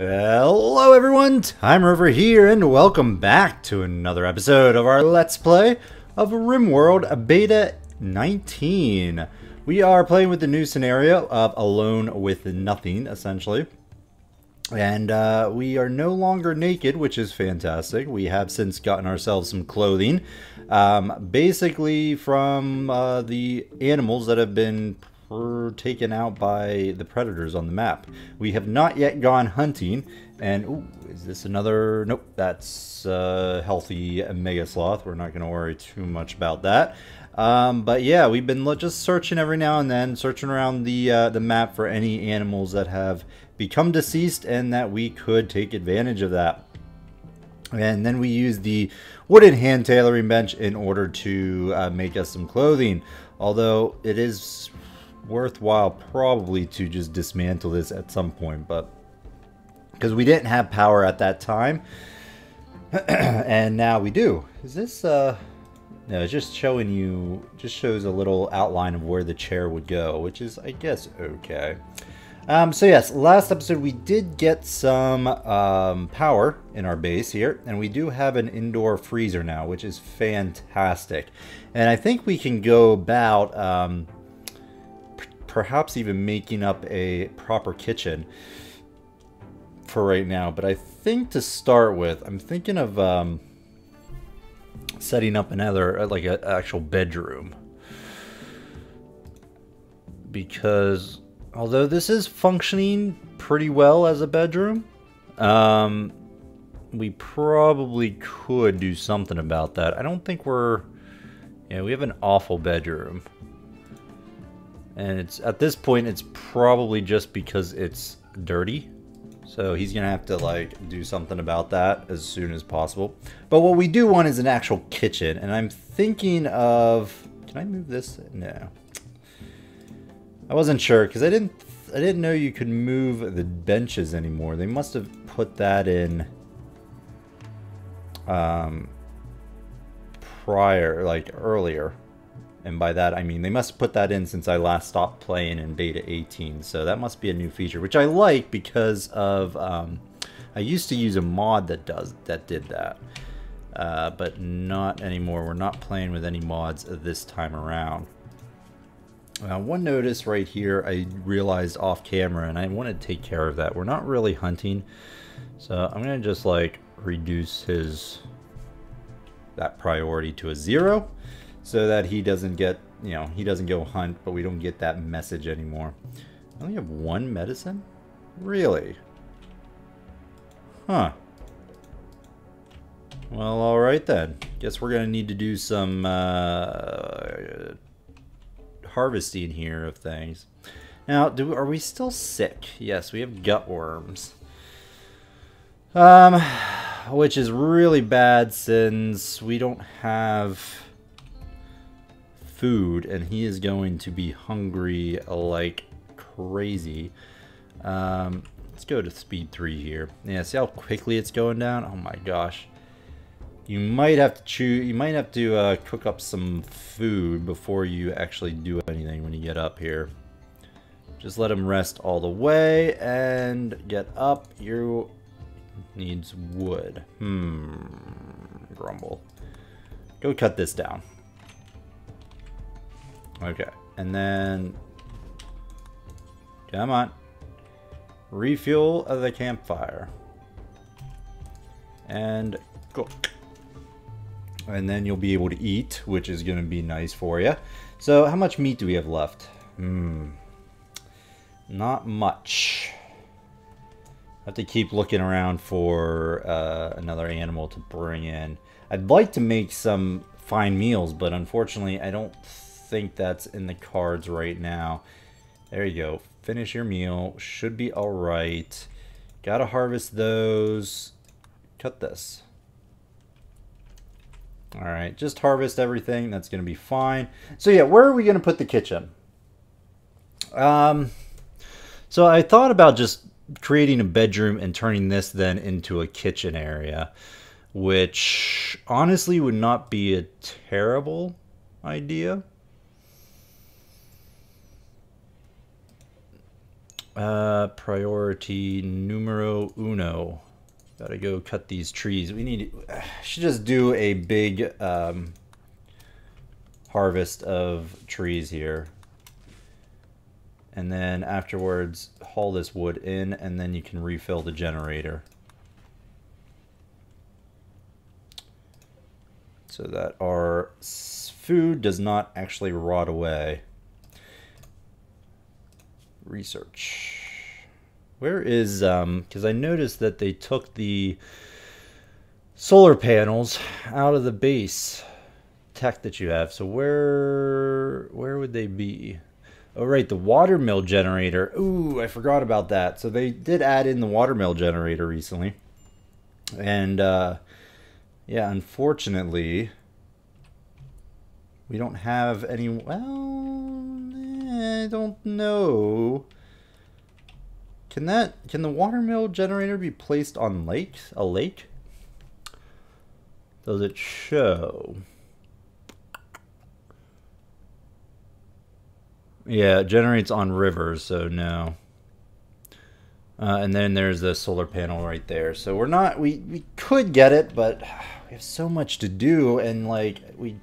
Hello everyone, Timer over here, and welcome back to another episode of our Let's Play of RimWorld Beta 19. We are playing with the new scenario of Alone with Nothing, essentially. And we are no longer naked, which is fantastic. We have since gotten ourselves some clothing, basically from the animals that have been taken out by the predators on the map. We have not yet gone hunting, and ooh, is this another? Nope, that's healthy mega sloth. We're not going to worry too much about that. But yeah, we've been just searching every now and then, searching around the map for any animals that have become deceased and that we could take advantage of that. And then we use the wooden hand tailoring bench in order to make us some clothing. Although it is worthwhile probably to just dismantle this at some point, but because we didn't have power at that time and now we do. Is this no, it's just showing you, just shows a little outline of where the chair would go, which is I guess okay. So yes, last episode we did get some power in our base here, and we do have an indoor freezer now, which is fantastic. And I think we can go about perhaps even making up a proper kitchen for right now. But I think to start with, I'm thinking of setting up another, like an actual bedroom. Because although this is functioning pretty well as a bedroom, we probably could do something about that. I don't think we're, yeah, we have an awful bedroom. And it's at this point, it's probably just because it's dirty. So he's gonna have to like do something about that as soon as possible. But what we do want is an actual kitchen. And I'm thinking of, can I move this? No, I wasn't sure because I didn't know you could move the benches anymore. They must have put that in prior, like earlier. And by that, I mean, they must put that in since I last stopped playing in Beta 18. So that must be a new feature, which I like because of, I used to use a mod that did that, but not anymore. We're not playing with any mods this time around. One notice right here, I realized off camera, and I want to take care of that. We're not really hunting. So I'm going to just like reduce his, that priority to a 0. So that he doesn't get, you know, he doesn't go hunt, but we don't get that message anymore. I only have one medicine? Really? Huh. Well, alright then. Guess we're going to need to do some harvesting here of things. Now, are we still sick? Yes, we have gutworms. Which is really bad since we don't have food, and he is going to be hungry like crazy. Let's go to speed 3 here. Yeah, see how quickly it's going down? Oh my gosh. You might have to cook up some food before you actually do anything when you get up here. Just let him rest all the way and get up. You needs wood. Grumble. Go cut this down. Okay, and then, come on, refuel of the campfire, and cook, and then you'll be able to eat, which is going to be nice for you. So how much meat do we have left? Not much. I have to keep looking around for another animal to bring in. I'd like to make some fine meals, but unfortunately I don't think that's in the cards right now. There you go. Finish your meal. Should be all right. Gotta harvest those. Cut this. All right, just harvest everything. That's gonna be fine. So yeah, where are we gonna put the kitchen? So I thought about just creating a bedroom and turning this then into a kitchen area, which honestly would not be a terrible idea. Priority numero uno. Gotta go cut these trees. We need. Should just do a big harvest of trees here, and then afterwards haul this wood in, and then you can refill the generator. So that our food does not actually rot away. Research. Where is, because I noticed that they took the solar panels out of the base tech that you have. So where would they be? Oh, right, the watermill generator. Ooh, I forgot about that. So they did add in the watermill generator recently. And, yeah, unfortunately, we don't have any... Well, I don't know... Can the watermill generator be placed on lakes? A lake? Does it show? Yeah, it generates on rivers, so no. And then there's the solar panel right there. So we're not, we could get it, but we have so much to do, and like we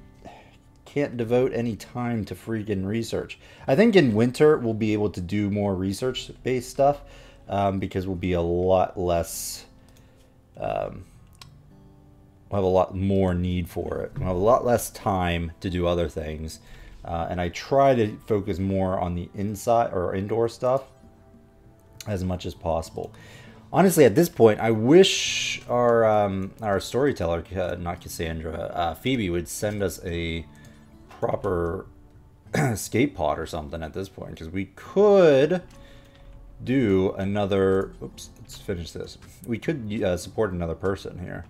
can't devote any time to freaking research. I think in winter we'll be able to do more research-based stuff. Because we'll be a lot less, we'll have a lot more need for it. We'll have a lot less time to do other things. And I try to focus more on the inside or indoor stuff as much as possible. Honestly, at this point, I wish our storyteller, not Cassandra, Phoebe would send us a proper escape pod or something at this point, because we could... do another, oops, let's finish this. We could support another person here.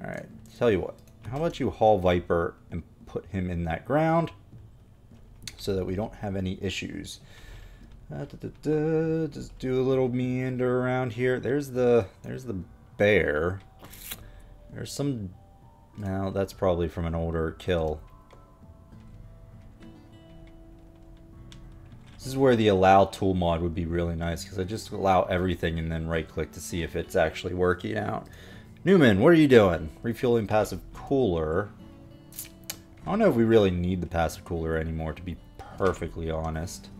All right, tell you what, how about you haul Viper and put him in that ground so that we don't have any issues. Just do a little meander around here. There's the bear. There's some, now that's probably from an older kill. This is where the allow tool mod would be really nice, because I just allow everything and then right click to see if it's actually working out. Newman, what are you doing? Refueling passive cooler. I don't know if we really need the passive cooler anymore, to be perfectly honest.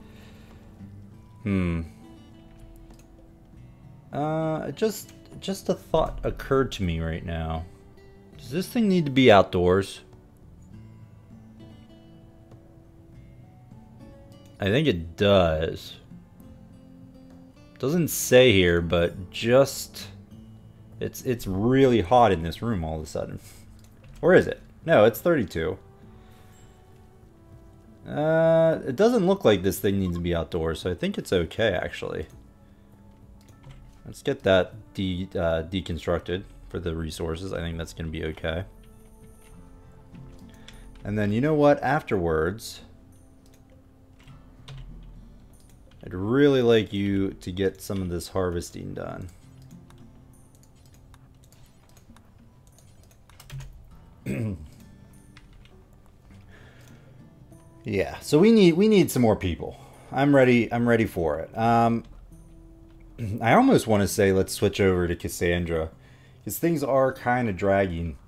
Just a thought occurred to me right now. Does this thing need to be outdoors? I think it does. Doesn't say here, but just it's really hot in this room all of a sudden. Or is it? No, it's 32. It doesn't look like this thing needs to be outdoors, so I think it's okay actually. Let's get that deconstructed for the resources. I think that's going to be okay. And then you know what? Afterwards, I'd really like you to get some of this harvesting done. Yeah, so we need some more people. I'm ready for it. I almost want to say let's switch over to Cassandra, because things are kind of dragging.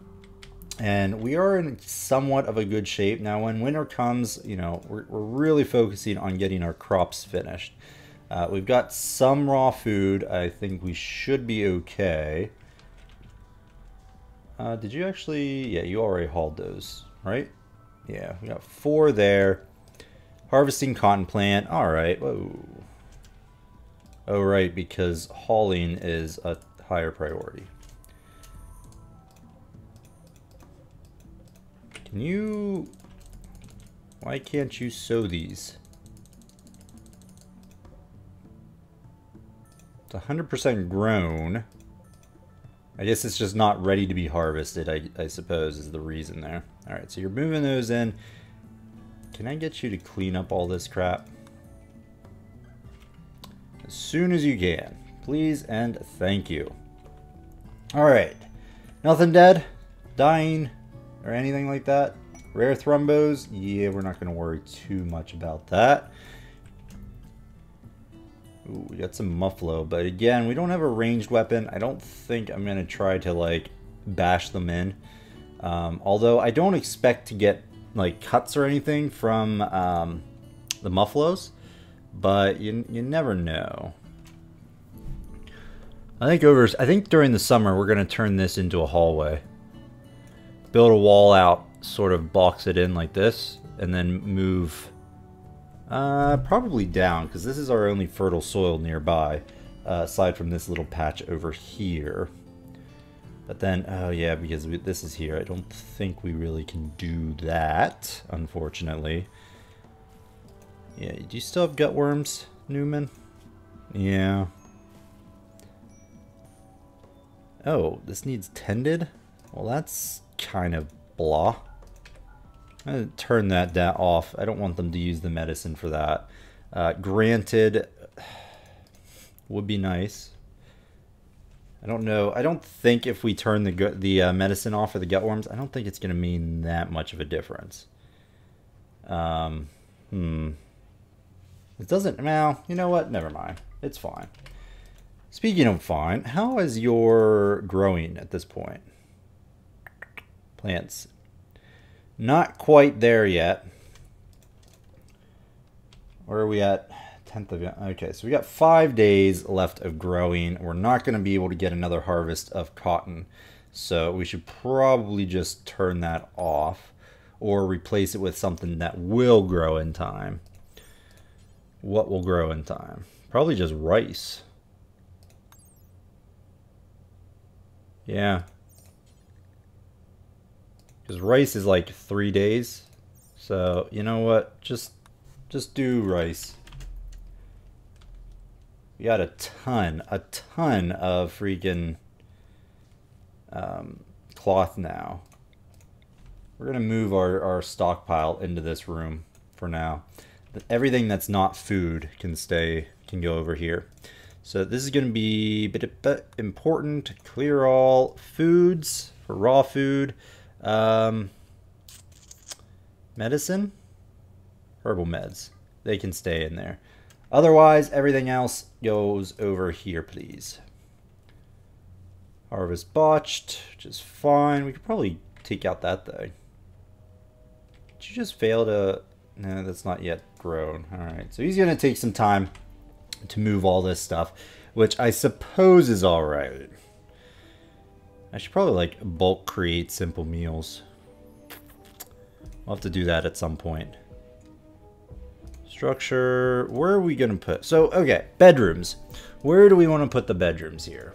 And we are in somewhat of a good shape. Now, when winter comes, you know, we're really focusing on getting our crops finished. We've got some raw food. I think we should be okay. Did you actually... Yeah, you already hauled those, right? Yeah, we got 4 there. Harvesting cotton plant. All right. Whoa. Oh, right, because hauling is a higher priority. You, why can't you sow these? It's 100% grown. I guess it's just not ready to be harvested, I suppose, is the reason there. All right, so you're moving those in. Can I get you to clean up all this crap? As soon as you can, please and thank you. All right, nothing dead, dying, or anything like that. Rare thrombos, yeah, we're not going to worry too much about that. Ooh, we got some muffalo, but again, we don't have a ranged weapon. I don't think I'm going to try to, like, bash them in. Although I don't expect to get, like, cuts or anything from the muffalos, but you never know. I think during the summer we're going to turn this into a hallway. Build a wall out, sort of box it in like this, and then move probably down, because this is our only fertile soil nearby, aside from this little patch over here. But then, oh yeah, because this is here, I don't think we really can do that, unfortunately. Yeah, do you still have gutworms, Newman? Yeah. Oh, this needs tended? Well, that's kind of blah. I'm going to turn that off. I don't want them to use the medicine for that. Granted, would be nice. I don't know. I don't think if we turn the medicine off for the gutworms, I don't think it's going to mean that much of a difference. It doesn't. Well, you know what? Never mind. It's fine. Speaking of fine, how is your growing at this point? Plants. Not quite there yet. Where are we at? 10th of... Okay, so we got 5 days left of growing. We're not going to be able to get another harvest of cotton. So we should probably just turn that off or replace it with something that will grow in time. What will grow in time? Probably just rice. Yeah. Because rice is like 3 days. So, you know what? Just do rice. We got a ton of freaking cloth now. We're going to move our stockpile into this room for now. Everything that's not food can go over here. So this is going to be a bit important to clear all foods for raw food. Medicine, herbal meds, they can stay in there. Otherwise, everything else goes over here, please. Harvest botched, which is fine. We could probably take out that thing. Did you just fail to... No, that's not yet grown. All right, so he's going to take some time to move all this stuff, which I suppose is all right. I should probably, like, bulk create simple meals. We'll have to do that at some point. Structure, where are we gonna put? So, okay, bedrooms. Where do we wanna put the bedrooms here?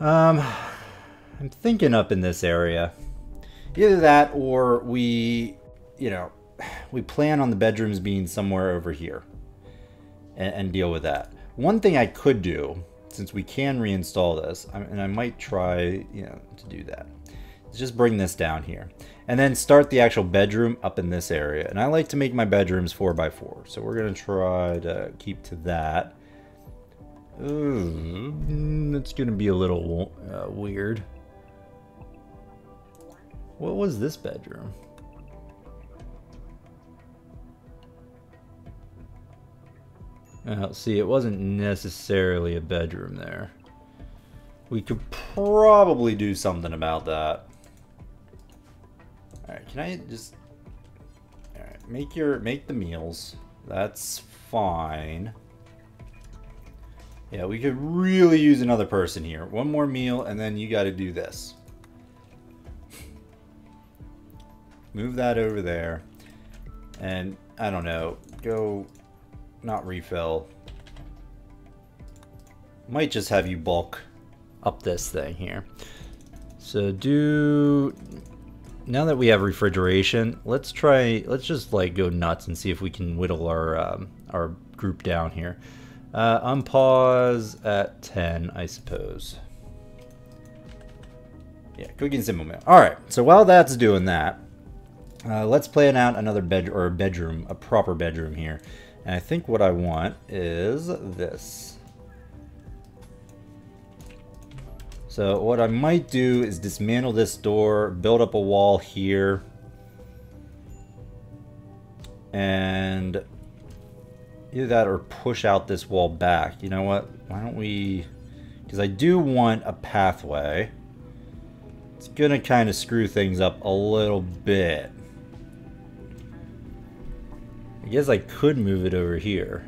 I'm thinking up in this area. Either that or we plan on the bedrooms being somewhere over here and deal with that. One thing I could do, since we can reinstall this, and I might try, to do that. Just bring this down here and then start the actual bedroom up in this area. And I like to make my bedrooms 4x4. So we're going to try to keep to that. Ooh, that's going to be a little weird. What was this bedroom? See, it wasn't necessarily a bedroom there. We could probably do something about that. All right, can I just... All right, make the meals. That's fine. Yeah, we could really use another person here. One more meal, and then you got to do this. Move that over there. And, I don't know, go... Not refill. Might just have you bulk up this thing here. So now that we have refrigeration, let's just like go nuts and see if we can whittle our group down here. Unpause at 10, I suppose. Yeah, cooking simple meal. All right, so while that's doing that, let's plan out another bedroom, a proper bedroom here. And I think what I want is this. So what I might do is dismantle this door, build up a wall here, and Either that or push out this wall back. You know what? Why don't we... because I do want a pathway. It's going to kind of screw things up a little bit. I guess I could move it over here.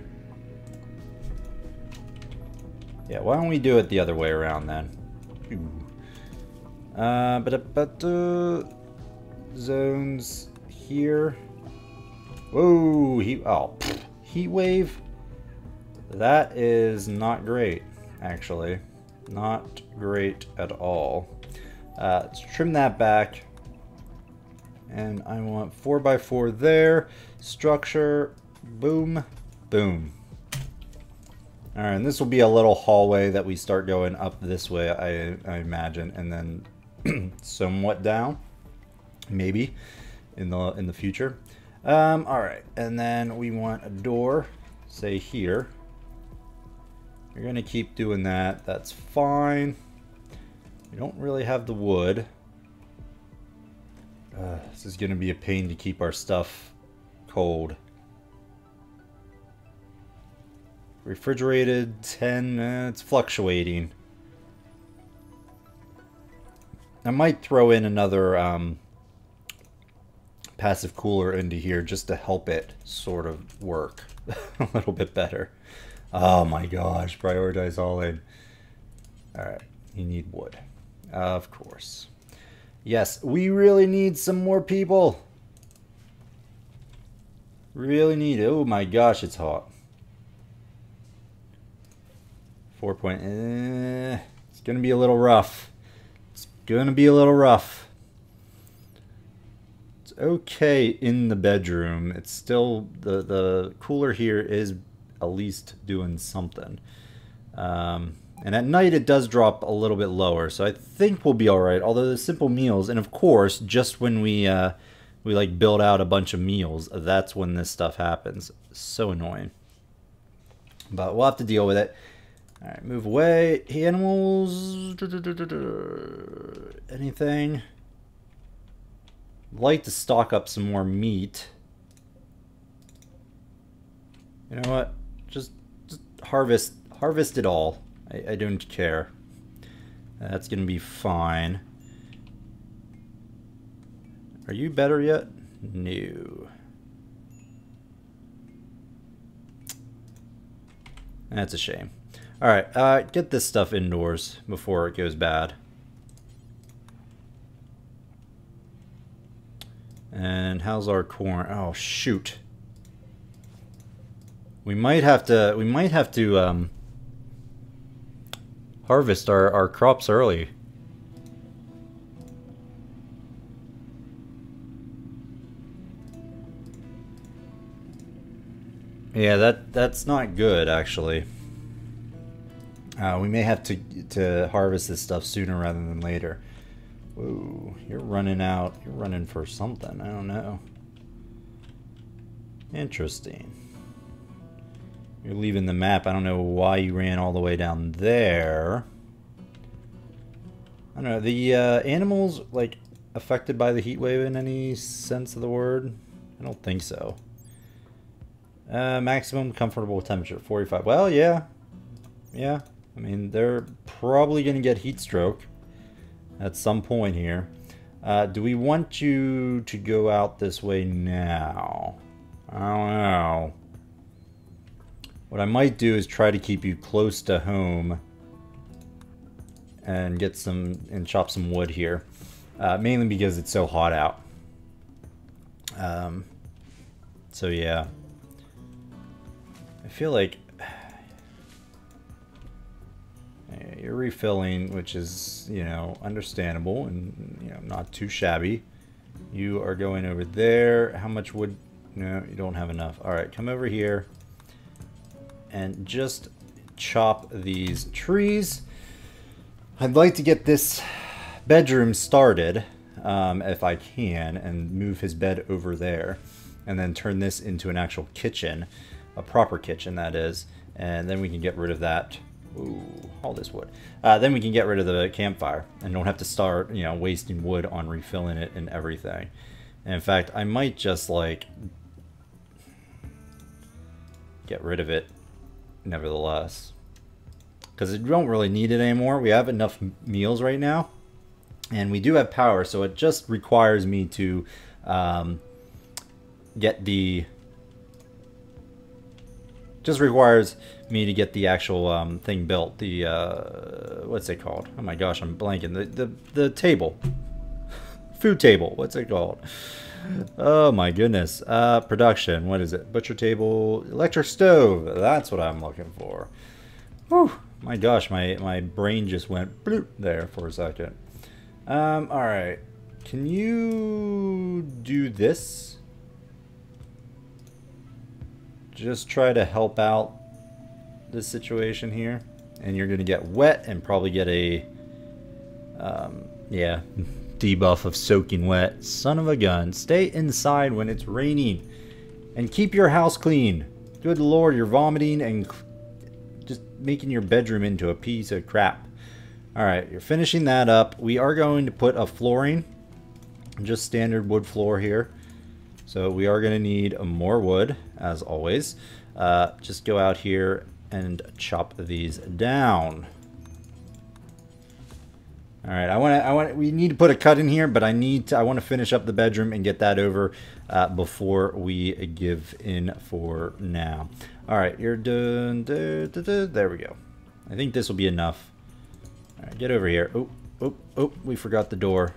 Yeah, why don't we do it the other way around then? Zones here. Whoa, heat wave. That is not great, actually. Not great at all. Let's trim that back. And I want 4x4 there. Structure. Boom. Boom. Alright, and this will be a little hallway that we start going up this way, I imagine, and then somewhat down. Maybe in the future. Alright, and then we want a door, say here. You're gonna keep doing that, that's fine. We don't really have the wood. This is gonna be a pain to keep our stuff cold. Refrigerated, 10, it's fluctuating. I might throw in another passive cooler into here just to help it sort of work a little bit better. Oh my gosh, prioritize all in. All right, you need wood. Of course. Yes, we really need some more people. Really need, oh my gosh, it's hot. 4 point, it's gonna be a little rough. It's gonna be a little rough. Okay, in the bedroom it's still the cooler here is at least doing something, and at night it does drop a little bit lower, so I think we'll be all right. Although the simple meals, and of course just when we like build out a bunch of meals, that's when this stuff happens. So annoying, but we'll have to deal with it. All right, move away animals. Anything? Like to stock up some more meat. You know what? Just harvest it all. I don't care. That's gonna be fine. Are you better yet? No. That's a shame. All right, get this stuff indoors before it goes bad. And how's our corn? Oh shoot! We might have to harvest our crops early. Yeah, that's not good actually. We may have to harvest this stuff sooner rather than later. Whoa, you're running out. You're running for something. I don't know. Interesting. You're leaving the map. I don't know why you ran all the way down there. I don't know. The animals, like, affected by the heat wave in any sense of the word? I don't think so. Maximum comfortable temperature, 45. Well, yeah. Yeah. I mean, they're probably going to get heat stroke at some point here. Do we want you to go out this way now? I don't know. What I might do is try to keep you close to home and get some and chop some wood here, mainly because it's so hot out. So yeah, I feel like you're refilling, which is, you know, understandable and, you know, not too shabby. You are going over there. How much wood? No, you don't have enough. All right, come over here and just chop these trees. I'd like to get this bedroom started, if I can, and move his bed over there and then turn this into an actual kitchen, a proper kitchen that is, and then we can get rid of that. Ooh, all this wood. Then we can get rid of the campfire and don't have to start, you know, wasting wood on refilling it and everything. And in fact, I might just like get rid of it nevertheless, because we don't really need it anymore. We have enough meals right now, and we do have power, so it just requires me to get the actual thing built. The what's it called? Oh my gosh, I'm blanking. The table, food table. What's it called? Oh my goodness. Production. What is it? Butcher table, electric stove. That's what I'm looking for. Whew. My gosh, my brain just went bloop there for a second. All right. Can you do this? Just try to help out this situation here, and you're gonna get wet and probably get a yeah, debuff of soaking wet. Son of a gun. Stay inside when it's raining and keep your house clean. Good lord, you're vomiting and just making your bedroom into a piece of crap. All right, you're finishing that up. We are going to put a flooring, just standard wood floor here. So we are going to need more wood, as always. Just go out here and chop these down. All right, we need to put a cut in here, but I want to finish up the bedroom and get that over before we give in for now. All right, you're done. There we go. I think this will be enough. All right, get over here. Oh, oh, oh! We forgot the door.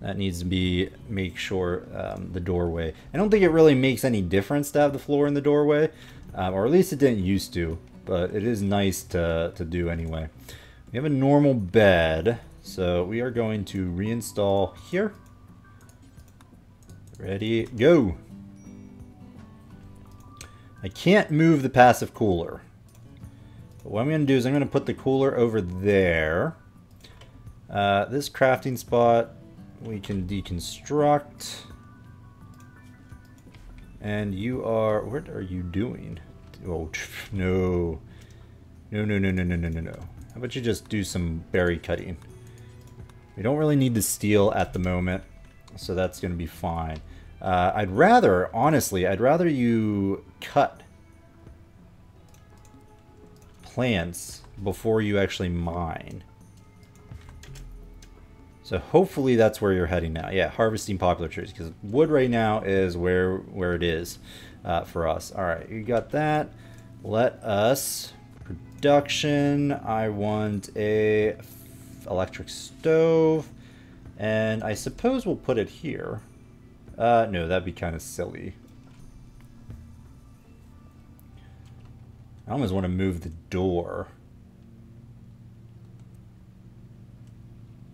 That needs to be, make sure, the doorway. I don't think it really makes any difference to have the floor in the doorway, or at least it didn't used to, but it is nice to do anyway. We have a normal bed, so we are going to reinstall here. Ready, go. I can't move the passive cooler. But what I'm gonna do is I'm gonna put the cooler over there. This crafting spot, we can deconstruct. And you are, what are you doing? Oh, no. No, no, no, no, no, no, no, no. How about you just do some berry cutting? We don't really need the steel at the moment, so that's going to be fine. I'd rather, honestly, I'd rather you cut plants before you actually mine. So hopefully that's where you're heading now. Yeah, harvesting poplar trees, because wood right now is where it is for us. All right, you got that. Let us production. I want a electric stove, and I suppose we'll put it here. No, that'd be kind of silly. I almost want to move the door.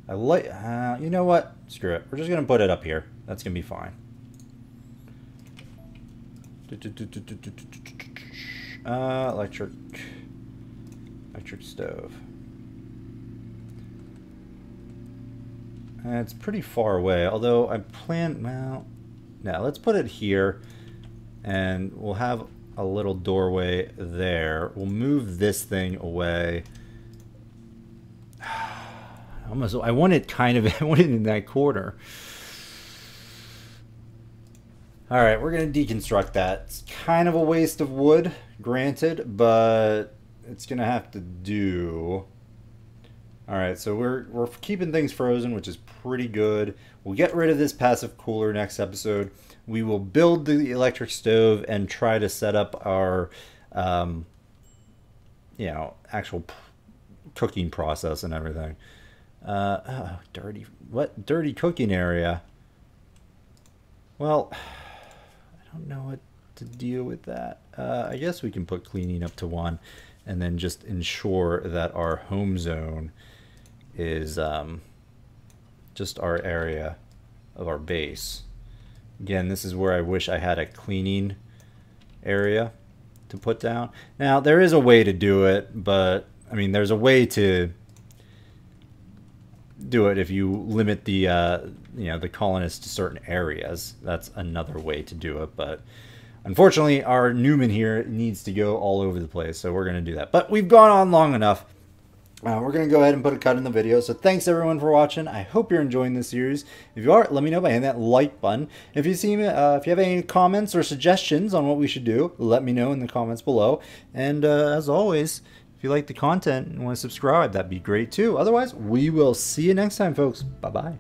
I like, you know what? Screw it. We're just going to put it up here. That's going to be fine. Electric stove. It's pretty far away, although I plan, well, no, let's put it here, and we'll have a little doorway there. We'll move this thing away. Almost, I want it in that corner. All right, we're gonna deconstruct that. It's kind of a waste of wood, granted, but it's gonna have to do. All right, so we're keeping things frozen, which is pretty good. We'll get rid of this passive cooler next episode. We will build the electric stove and try to set up our, you know, actual cooking process and everything. Oh, dirty. What dirty cooking area? Well, I don't know what to deal with that. I guess we can put cleaning up to 1 and then just ensure that our home zone is just our area of our base. Again, this is where I wish I had a cleaning area to put down. Now, there is a way to do it, but I mean, there's a way to do it if you limit the you know, the colonists to certain areas. That's another way to do it, but unfortunately our Newman here needs to go all over the place, so we're going to do that. But we've gone on long enough. We're going to go ahead and put a cut in the video. So thanks everyone for watching. I hope you're enjoying this series. If you are, let me know by hitting that like button. If you have any comments or suggestions on what we should do, let me know in the comments below. And as always, if you like the content and want to subscribe, that'd be great too. Otherwise, we will see you next time, folks. Bye-bye.